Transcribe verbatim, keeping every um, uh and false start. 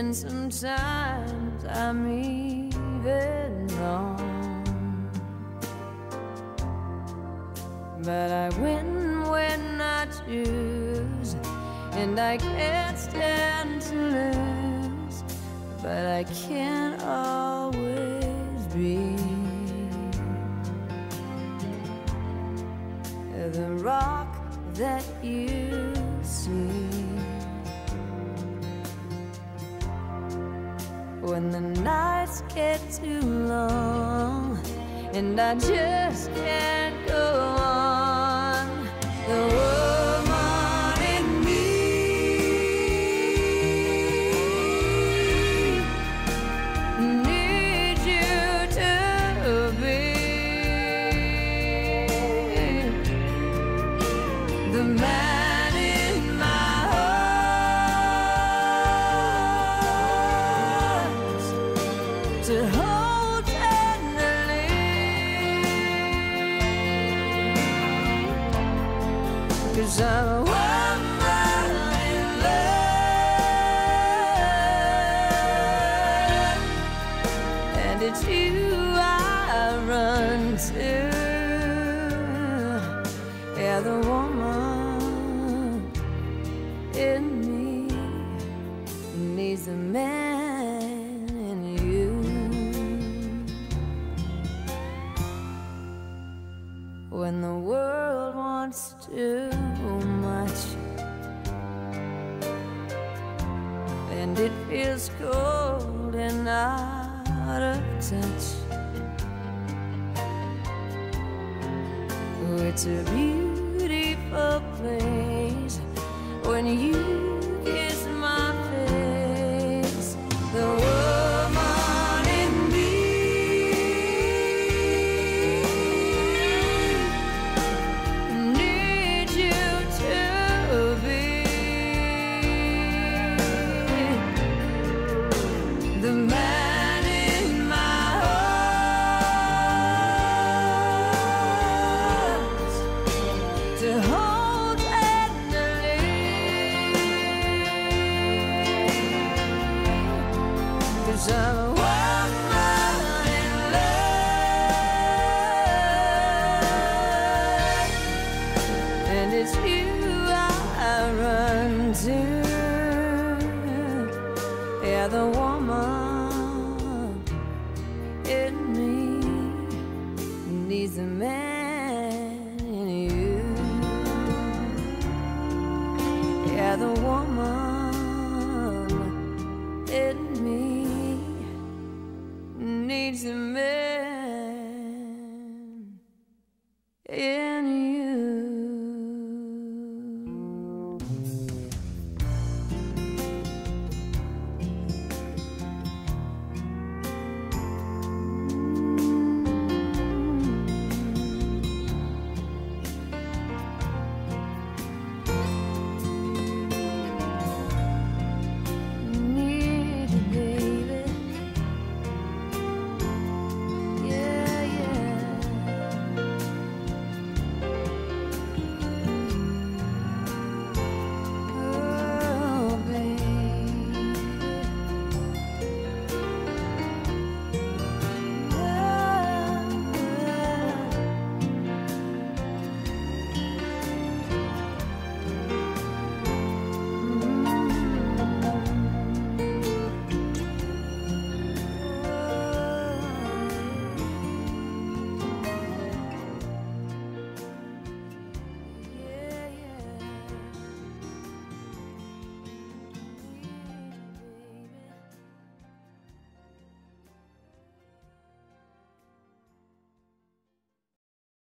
and sometimes I'm even wrong. But I win when I choose, and I can't stand to lose. But I can't always be the rock that you see. When the nights get too long and I just can't go on, the woman in me needs you to be the man. Cause I'm a woman in love, and it's you I run to. Yeah, the woman in me needs a man in you. When the world wants to and it feels cold and out of touch, oh, it's a beautiful place when you kiss my face. The woman in me needs you to be the man.